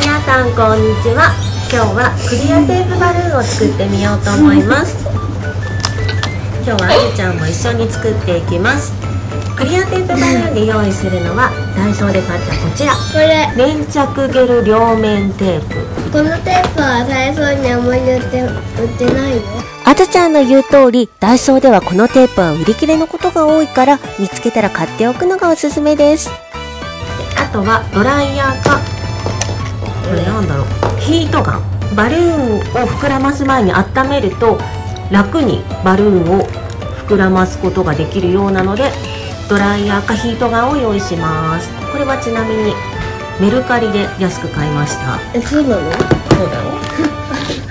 皆さんこんにちは。今日はクリアテープバルーンを作ってみようと思います。今日はあゆちゃんも一緒に作っていきます。クリアテープバルーンで用意するのはダイソーで買ったこちら、これ粘着ゲル両面テープ。このテープはダイソーにあまり売ってないよ。あずちゃんの言う通り、ダイソーではこのテープは売り切れのことが多いから、見つけたら買っておくのがおすすめです。あとはドライヤーか、これなんだろう、ヒートガン。バルーンを膨らます前に温めると楽にバルーンを膨らますことができるようなので、ドライヤーかヒートガンを用意します。これはちなみにメルカリで安く買いました。そうなの？そうだろ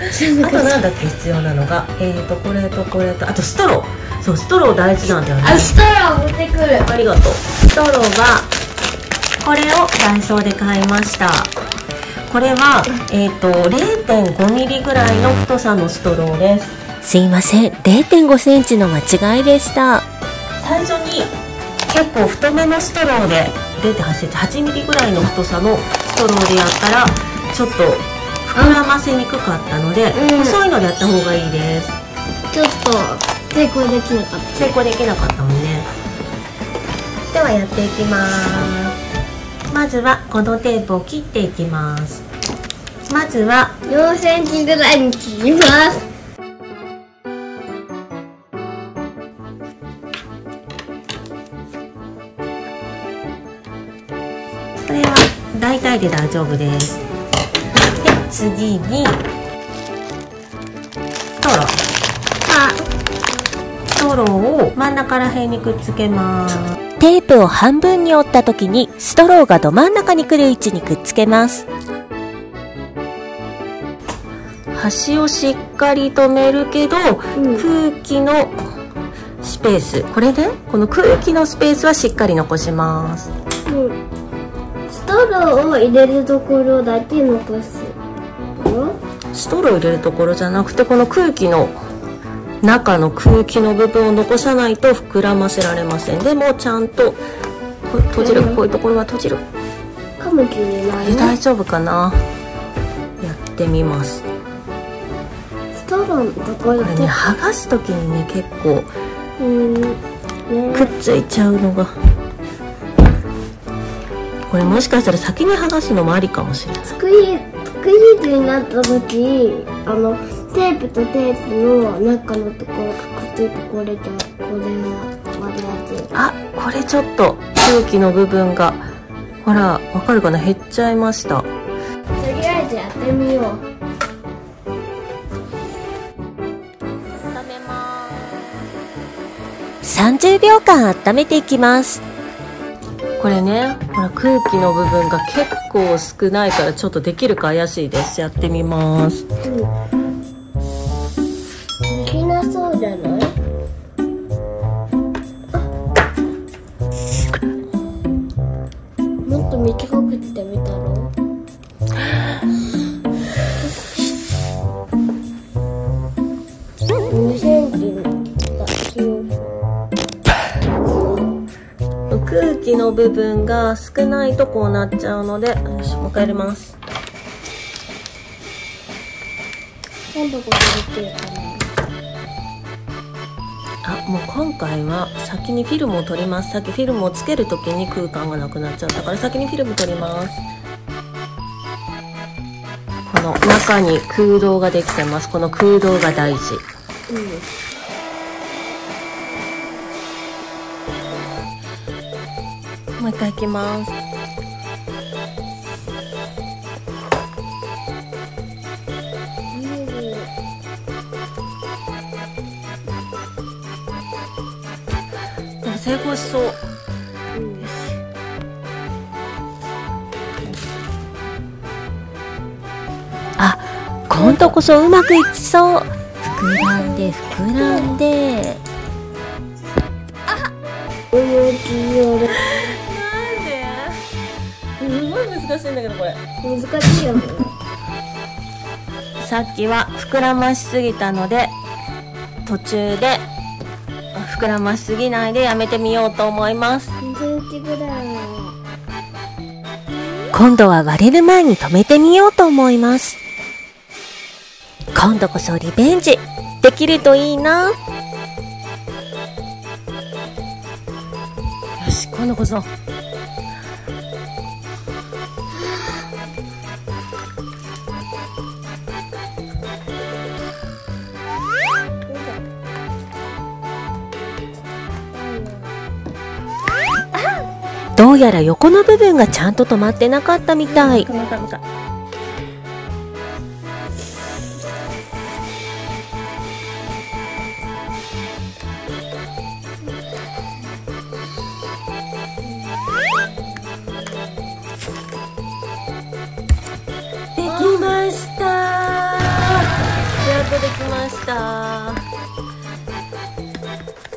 あとなんだっけ、必要なのがこれとこれと、あとストロー。そう、ストロー大事なんだよね。あ、ストロー持ってくる。ありがとう。ストローはこれをダイソーで買いました。これは、0.5 ミリぐらいの太さのストローです。すいません、0.5 センチの間違いでした。最初に結構太めのストローで 0.8 センチ、8ミリぐらいの太さのストローでやったらちょっと膨らませにくかったので、細いのでやった方がいいです。ちょっと成功できなかったもんね。ではやっていきます。まずはこのテープを切っていきます。まずは4センチぐらいに切ります。これは大体で大丈夫です。で、次にストローを真ん中ら辺にくっつけます。テープを半分に折った時にストローがど真ん中に来る位置にくっつけます。端をしっかり留めるけど、空気のスペース、これね、この空気のスペースはしっかり残します、ストローを入れるところだけ残す。ストローを入れるところじゃなくて、この空気の中の空気の部分を残さないと膨らませられません。でもちゃんと閉じる、こういうところは閉じるかもしれない、ね、大丈夫かな。やってみます。ストローのところでね、剥がす時にね、結構くっついちゃうのが、これもしかしたら先に剥がすのもありかもしれない。スクイーズになった時、テープとテープの中のところがくっついて、これがあ、これちょっと空気の部分がほら、わかるかな、減っちゃいました。とりあえずやってみよう。温めます。30秒間温めていきます。これね、ほら、空気の部分が結構少ないから、ちょっとできるか怪しいです。やってみます。できなそうじゃない？もっと短くしてみたろ。空気の部分が少ないとこうなっちゃうので、よし、もう一回入れます。あ、もう今回は先にフィルムを取ります。さっきフィルムをつけるときに空間がなくなっちゃったから、先にフィルム取ります。この中に空洞ができてます。この空洞が大事、もう一回いきます。でも成功しそう、あ、今度こそうまくいきそう。膨らんで膨らんで、あっ難しいんだけど、これ難しいよねさっきは膨らましすぎたので、途中で膨らましすぎないでやめてみようと思います。2センチぐらい。今度は割れる前に止めてみようと思います。今度こそリベンジできるといいな。よし、今度こそ。どうやら横の部分がちゃんと止まってなかったみたい。できました。やっとできました。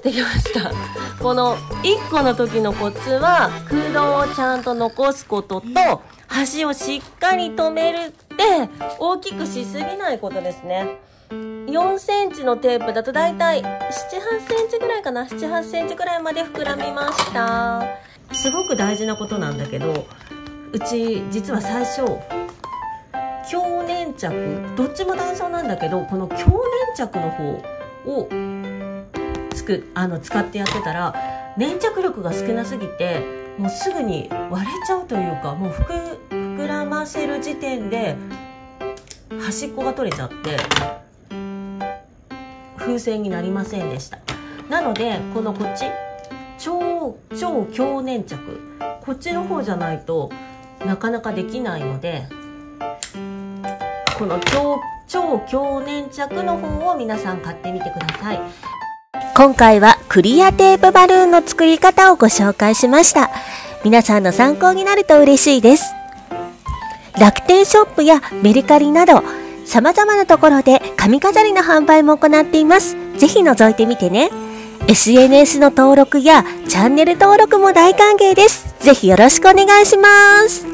できました。この1個の時のコツは空洞をちゃんと残すことと端をしっかり止めるって大きくしすぎないことですね。4センチのテープだとだいたい7、8センチぐらいかな。7、8センチぐらいまで膨らみました。すごく大事なことなんだけど、うち実は最初強粘着、どっちもダンソーなんだけど、この強粘着の方を使ってやってたら粘着力が少なすぎてもうすぐに割れちゃうというか、もう膨らませる時点で端っこが取れちゃって風船になりませんでした。なのでこのこっち超強粘着、こっちの方じゃないとなかなかできないので、この超強粘着の方を皆さん買ってみてください。今回はクリアテープバルーンの作り方をご紹介しました。皆さんの参考になると嬉しいです。楽天ショップやメルカリなど様々なところで髪飾りの販売も行っています。ぜひ覗いてみてね。SNS の登録やチャンネル登録も大歓迎です。ぜひよろしくお願いします。